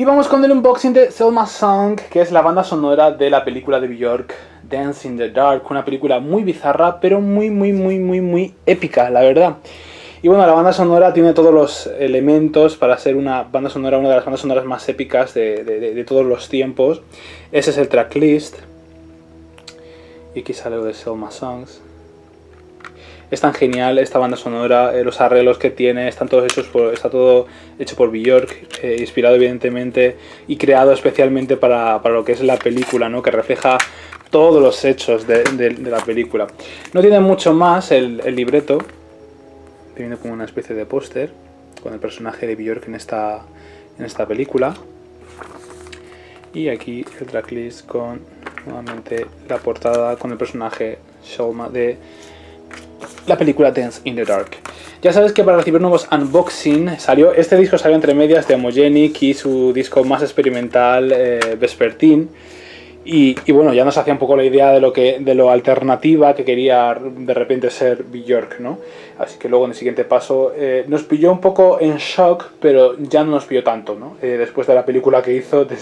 Y vamos con el unboxing de Selmasongs, que es la banda sonora de la película de Björk, Dance in the Dark, una película muy bizarra, pero muy épica, la verdad. Y bueno, la banda sonora tiene todos los elementos para ser una banda sonora, una de las bandas sonoras más épicas de todos los tiempos. Ese es el tracklist. Y aquí sale lo de Selmasongs. Es tan genial esta banda sonora, los arreglos que tiene, está todo hecho por Björk, inspirado evidentemente y creado especialmente para lo que es la película, ¿no? Que refleja todos los hechos de la película. No tiene mucho más el libreto, teniendo como una especie de póster con el personaje de Björk en esta película. Y aquí el tracklist con nuevamente la portada con el personaje Selma de la película Dance in the Dark. Ya sabes que para recibir nuevos unboxing, este disco salió entre medias de Homogenic y su disco más experimental Vespertine. Y bueno, ya nos hacía un poco la idea de lo alternativa que quería de repente ser Björk, ¿no? Así que luego en el siguiente paso nos pilló un poco en shock, pero ya no nos pilló tanto, ¿no? Después de la película que hizo, que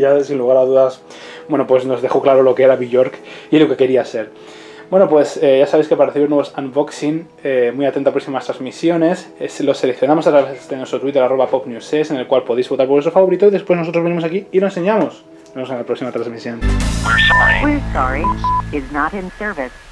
ya sin lugar a dudas, bueno, pues nos dejó claro lo que era Björk y lo que quería ser. Bueno, pues ya sabéis que para recibir nuevos unboxing, muy atento a próximas transmisiones, los seleccionamos a través de nuestro Twitter, @popnews, en el cual podéis votar por vuestro favorito y después nosotros venimos aquí y lo enseñamos. Nos vemos en la próxima transmisión. We're sorry. We're sorry. It's not in service.